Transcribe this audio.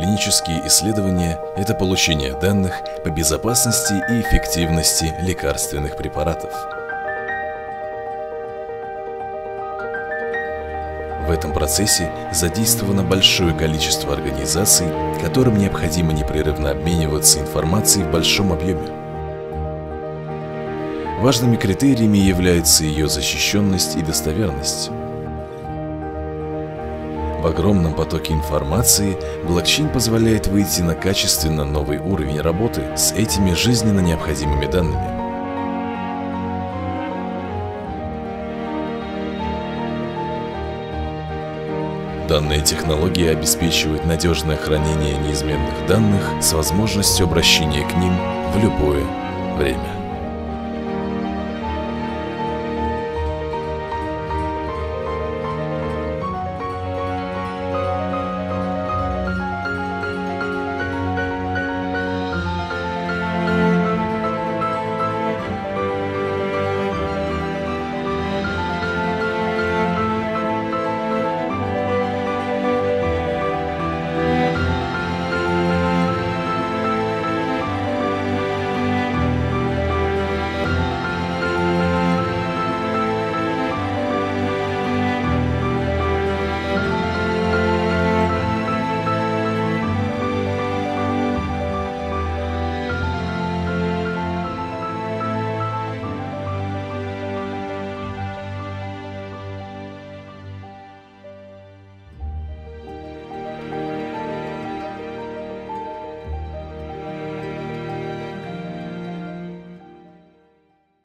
Клинические исследования – это получение данных по безопасности и эффективности лекарственных препаратов. В этом процессе задействовано большое количество организаций, которым необходимо непрерывно обмениваться информацией в большом объеме. Важными критериями являются ее защищенность и достоверность. В огромном потоке информации блокчейн позволяет выйти на качественно новый уровень работы с этими жизненно необходимыми данными. Данная технология обеспечивает надежное хранение неизменных данных с возможностью обращения к ним в любое время.